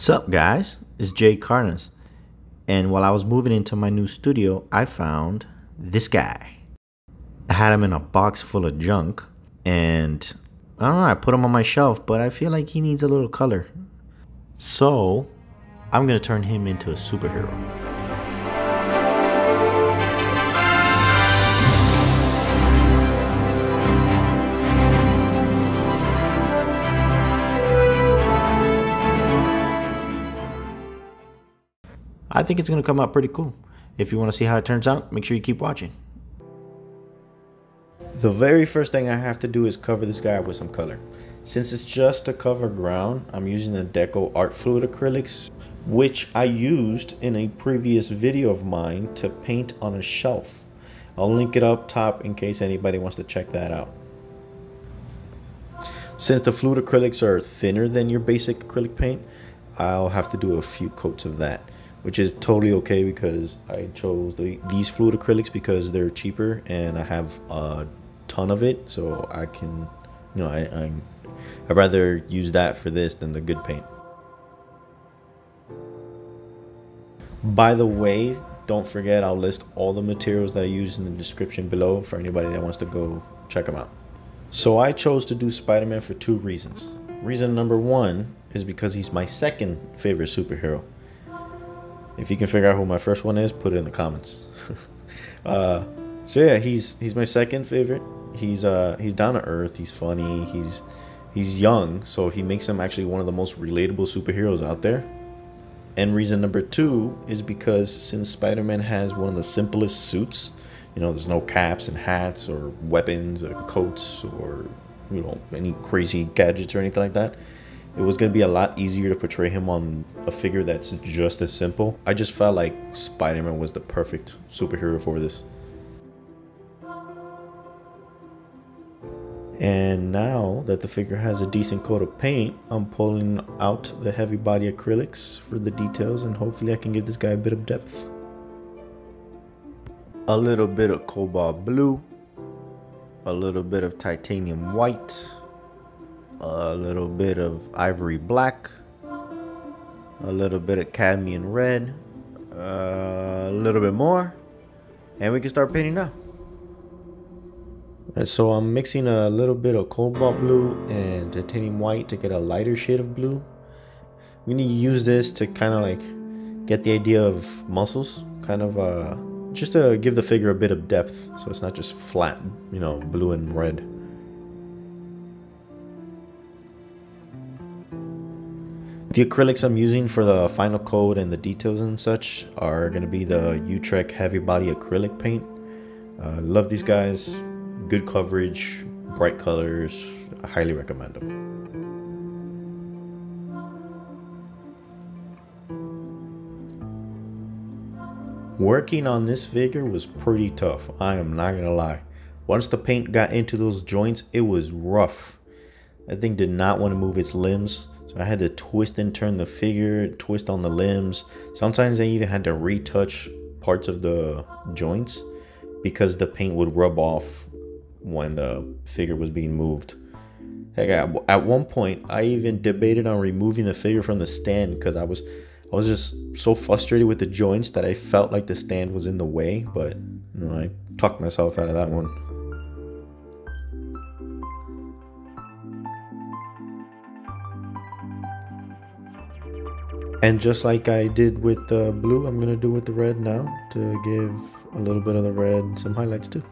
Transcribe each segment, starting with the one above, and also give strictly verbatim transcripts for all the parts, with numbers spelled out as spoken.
Sup guys, it's Jay Cardenas, and while I was moving into my new studio, I found this guy. I had him in a box full of junk, and I don't know, I put him on my shelf, but I feel like he needs a little color. So, I'm gonna turn him into a superhero. I think it's going to come out pretty cool. If you want to see how it turns out, make sure you keep watching. The very first thing I have to do is cover this guy with some color. Since it's just to cover ground, I'm using the Deco Art Fluid Acrylics, which I used in a previous video of mine to paint on a shelf. I'll link it up top in case anybody wants to check that out. Since the fluid acrylics are thinner than your basic acrylic paint, I'll have to do a few coats of that, which is totally okay because I chose the, these fluid acrylics because they're cheaper and I have a ton of it, so I can, you know, I, I'm, I'd rather use that for this than the good paint. By the way, don't forget I'll list all the materials that I use in the description below for anybody that wants to go check them out. So I chose to do Spider-Man for two reasons. Reason number one is because he's my second favorite superhero. If you can figure out who my first one is, put it in the comments. uh, so yeah, he's he's my second favorite. He's uh he's down to earth. He's funny. He's he's young, so he makes him actually one of the most relatable superheroes out there. And reason number two is because since Spider-Man has one of the simplest suits, you know, there's no caps and hats or weapons or coats or you know any crazy gadgets or anything like that. It was going to be a lot easier to portray him on a figure that's just as simple. I just felt like Spider-Man was the perfect superhero for this. And now that the figure has a decent coat of paint, I'm pulling out the heavy body acrylics for the details and hopefully I can give this guy a bit of depth. A little bit of cobalt blue, a little bit of titanium white, a little bit of ivory black, a little bit of cadmium red, uh, a little bit more, and we can start painting now. And so I'm mixing a little bit of cobalt blue and titanium white to get a lighter shade of blue. We need to use this to kind of like get the idea of muscles, kind of uh, just to give the figure a bit of depth, so it's not just flat, you know, blue and red. The acrylics I'm using for the final coat and the details and such are going to be the Utrecht Heavy Body Acrylic Paint. Uh, love these guys. Good coverage, bright colors. I highly recommend them. Working on this figure was pretty tough. I am not going to lie. Once the paint got into those joints, it was rough. That thing did not want to move its limbs. So I had to twist and turn the figure, twist on the limbs. Sometimes I even had to retouch parts of the joints because the paint would rub off when the figure was being moved. Heck, I, at one point, I even debated on removing the figure from the stand because I was, I was just so frustrated with the joints that I felt like the stand was in the way. But you know, I talked myself out of that one. And just like I did with the blue, I'm going to do with the red now to give a little bit of the red some highlights too.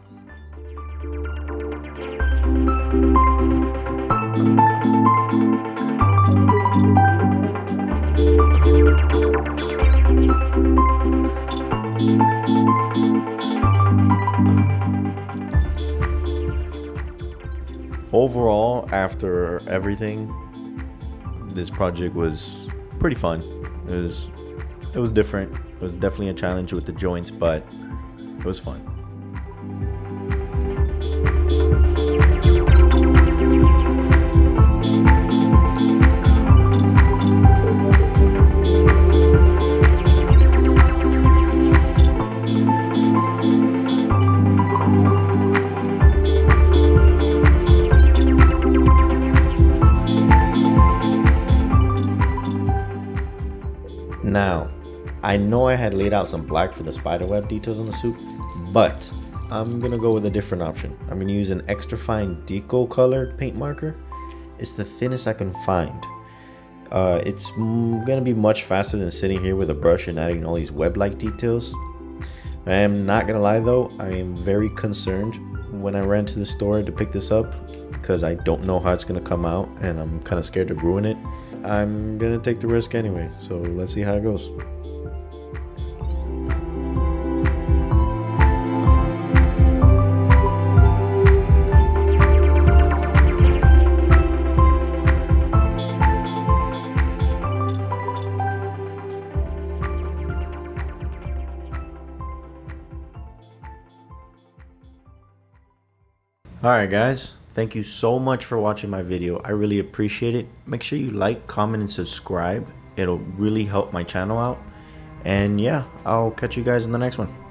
Overall, after everything, this project was pretty fun. It was, it was different. It was definitely a challenge with the joints, but it was fun. Now, I know I had laid out some black for the spiderweb details on the suit, but I'm gonna go with a different option. I'm gonna use an extra fine Deco colored paint marker. It's the thinnest I can find. Uh, it's gonna be much faster than sitting here with a brush and adding all these web-like details. I am not gonna lie though, I am very concerned when I ran to the store to pick this up because I don't know how it's gonna come out and I'm kind of scared to ruin it. I'm gonna take the risk anyway, so let's see how it goes. Alright guys, thank you so much for watching my video. I really appreciate it. Make sure you like, comment, and subscribe. It'll really help my channel out. And yeah, I'll catch you guys in the next one.